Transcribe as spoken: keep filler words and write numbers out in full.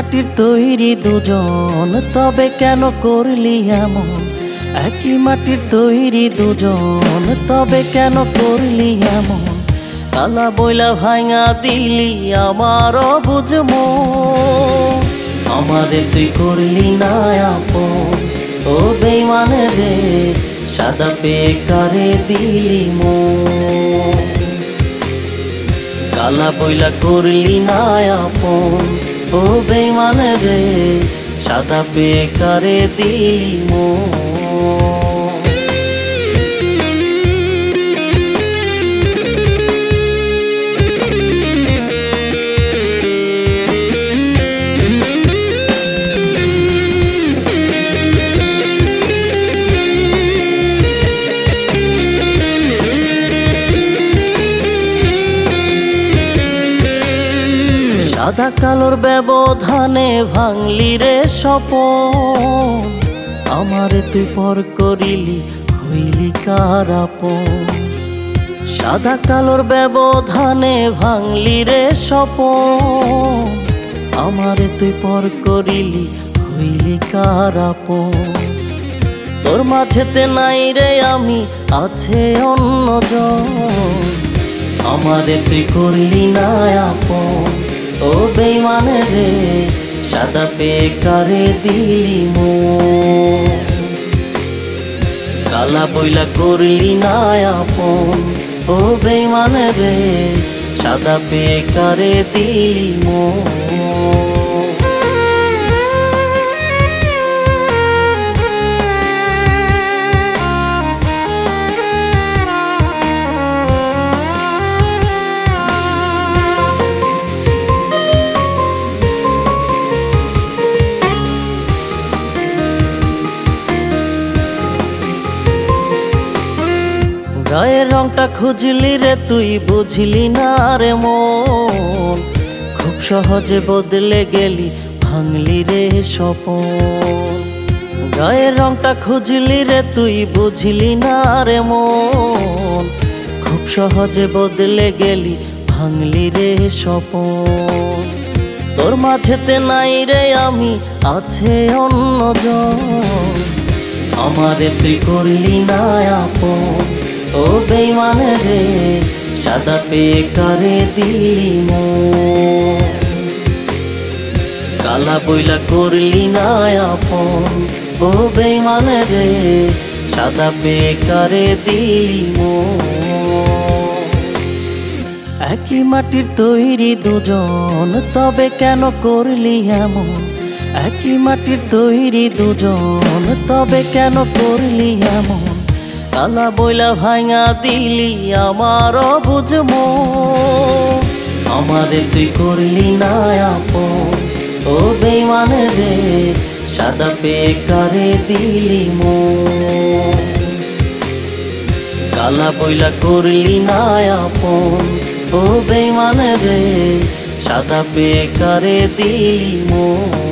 মাটির তৈরি দুজন, তবে কেন করলি এমন? একই মাটির তৈরি দুজন, তবে কেন করলি এমন? কালা বইলা ভাঙা দিলি আমার বুঝ মন, আমারে তুই করলি না আপন। ও বেঈমান রে, সাদা পেয়ে কারে দিলি মন? কালা বইলা করলি না আপন। ও বেঈমান রে, সাদা পেয়ে কারে দিলি মন? সাদা কালোর ব্যবধানে ভাঙলি রে স্বপন, আমারে তুই পর করিলি, হইলি কার আপন? সাদা কালোর ব্যবধানে ভাঙলি রে স্বপন, আমারে তুই পর করিলি, হইলি কার আপন? তোর মাঝেতে নাই রে আমি, আছে অন্যজন, আমারে তুই করলি না আপন। ও বেঈমান রে, সাদা পেয়ে কারে দিলি মন? কালা বইলা করলি না আপন। ও বেঈমান রে, সাদা পেয়ে কারে দিলি মন? গায়ের রংটা খুঁজলি রে তুই, বুঝলি না রে মন, খুব সহজে বদলে গেলি, ভাঙলি রে স্বপন। গায়ের রংটা খুঁজলি রে তুই, বুঝলি না রে মন, খুব সহজে বদলে গেলি, ভাঙলি রে স্বপন। তোর মাঝেতে নাই রে আমি, আছে অন্যজন, আমারে তুই করলি না আপন। ও বেঈমান রে, সাদা পেয়ে কারে দিলি মন? কালা বইলা করলি না আপন। ও বেঈমান রে, সাদা পেয়ে কারে দিলি মন? একই মাটির তৈরি দুজন, তবে কেন করলি এমন? একই মাটির তৈরি দুজন, তবে কেন করলি এমন? কালা বইলা ভাঙা দিলি আমার বুঝ মন, আমারে তুই করলি না আপন। ও বেঈমান রে, সাদা পেয়ে কারে দিলি মন? কালা বইলা করলি না আপন। ও বেঈমান রে, সাদা পেয়ে কারে দিলি মন?